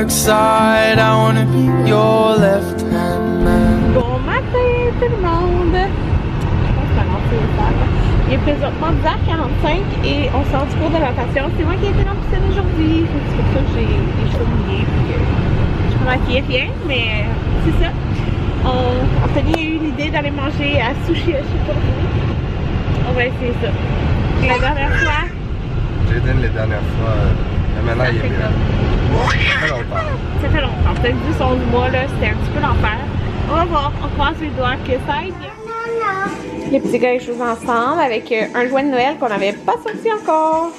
dark side, I wanna be your left hand man. Bon matin tout le monde. Je pense qu'on a lancé les tables. Il est présentement 10h45 et on sort du cours de natation. C'est moi qui ai été dans la piscine aujourd'hui. C'est pour ça que j'ai des cheveux mouillés puis je me maquillais bien, mais c'est ça. Anthony a eu l'idée d'aller manger à Sushi Hashi aujourd'hui. On va essayer ça. La dernière fois. Jayden, la dernière fois. Maintenant, il est bien. Ça fait longtemps. Ça fait longtemps. Peut-être 10, 11 mois, là, c'était un petit peu l'enfer. On va voir. On croise les doigts que ça aille bien. Les petits gars, ils jouent ensemble avec un jouet de Noël qu'on n'avait pas sorti encore.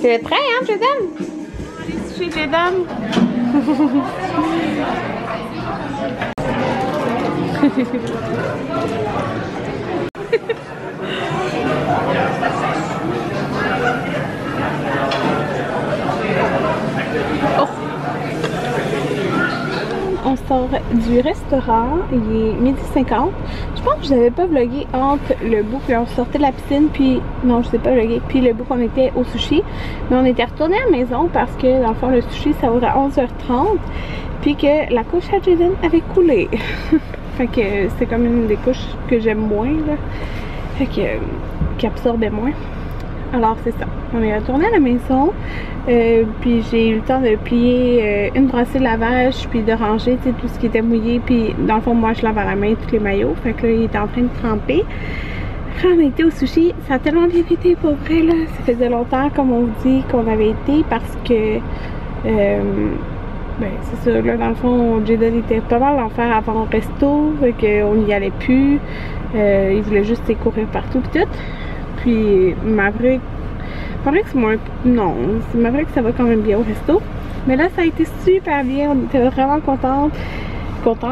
Tu es prêt, hein, Jayden? On va aller toucher Jayden. On sort du restaurant, il est 12h50. Je pense que je n'avais pas vlogué entre le bout qu'on sortait de la piscine, puis non, je ne sais pas vloguer, puis le bout qu'on était au sushi. Mais on était retourné à la maison parce que dans le fond, le sushi ça ouvre à 11h30, puis que la couche à Jayden avait coulé. Fait que c'est comme une des couches que j'aime moins, là. Fait que qui absorbait moins. Alors c'est ça, on est retourné à la maison, puis j'ai eu le temps de plier une brassée de lavage, puis de ranger tout ce qui était mouillé, puis dans le fond moi je lave à la main tous les maillots, fait que là il était en train de tremper. Après on a été au sushi, ça a tellement bien été pour vrai là, ça faisait longtemps comme on dit qu'on avait été parce que, ben c'est ça, là dans le fond Jayden était pas mal l'enfer avant au resto, fait qu'on n'y allait plus, il voulait juste courir partout pis tout. Puis Maverick c'est moins... Non, c'est Maverick ça va quand même bien au resto. Mais là ça a été super bien, on était vraiment contentes. Ça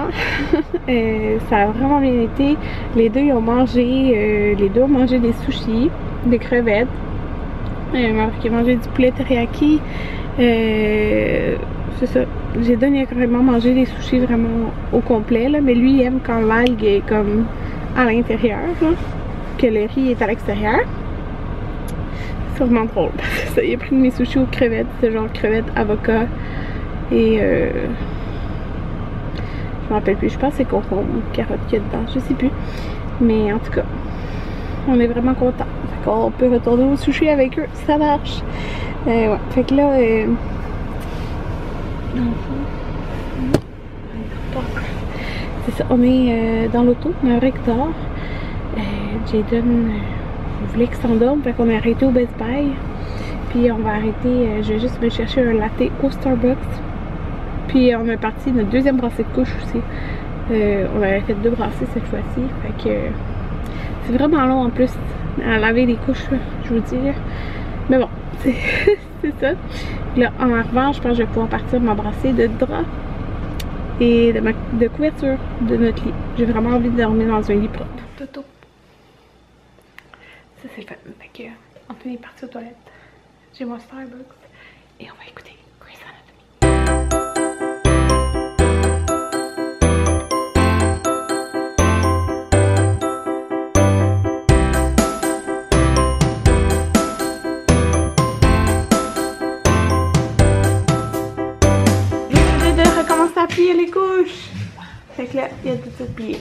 a vraiment bien été. Les deux ils ont mangé, des sushis, des crevettes. Maverick a mangé du poulet teriyaki. C'est ça. J'ai donné carrément manger des sushis vraiment au complet là. Mais lui il aime quand l'algue est comme à l'intérieur là. Que le riz est à l'extérieur. C'est vraiment drôle. Ça, il a pris de mes sushis aux crevettes, c'est genre crevettes, avocats et je me rappelle plus, je pense que c'est concombre ou carotte qu'il y a dedans, je sais plus. Mais en tout cas, on est vraiment contents. On peut retourner au sushi avec eux, ça marche. Ouais. Fait que là, c'est ça, on est dans l'auto, on a un rector. Jayden voulait qu'il s'endorme, fait qu'on a arrêté au Best Buy. Puis on va arrêter, je vais juste me chercher un latte au Starbucks. Puis on a parti notre deuxième brassée de couche aussi. On avait fait 2 brassées cette fois-ci. Fait que c'est vraiment long en plus à laver les couches, je vous dis. Mais bon, c'est ça. Là, en revanche, je pense que je vais pouvoir partir ma brassée de draps et de couverture de notre lit. J'ai vraiment envie de dormir dans un lit propre. Toto. Ça c'est le fun. Fait que Anthony est parti aux toilettes. J'ai mon Starbucks et on va écouter Grey's Anatomy. J'ai décidé de recommencer à plier les couches. Fait que là, il y a tout ça plié.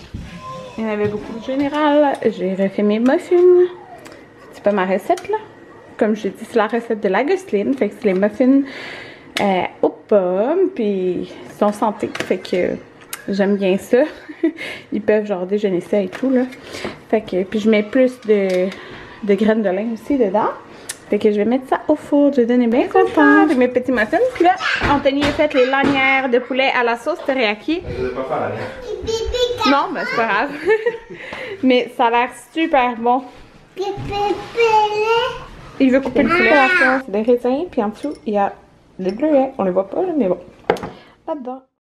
Il y en avait beaucoup. En général, j'ai refait mes muffins. C'est pas ma recette là. Comme je l'ai dit, c'est la recette de la Gosseline. Fait que c'est les muffins aux pommes. Puis ils sont santé. Fait que j'aime bien ça. Ils peuvent genre déjeuner ça et tout là. Fait que puis je mets plus de graines de lin aussi dedans. Fait que je vais mettre ça au four. Je donne bien content avec mes petits muffins. Puis là, Anthony a fait les lanières de poulet à la sauce teriyaki. Je vais pas faire la lanière. Non, mais c'est pas grave. Mais ça a l'air super bon. Il veut couper le poulet à la sauce, des raisins, puis en dessous il y a des bleuets, on les voit pas là, mais bon, là-dedans.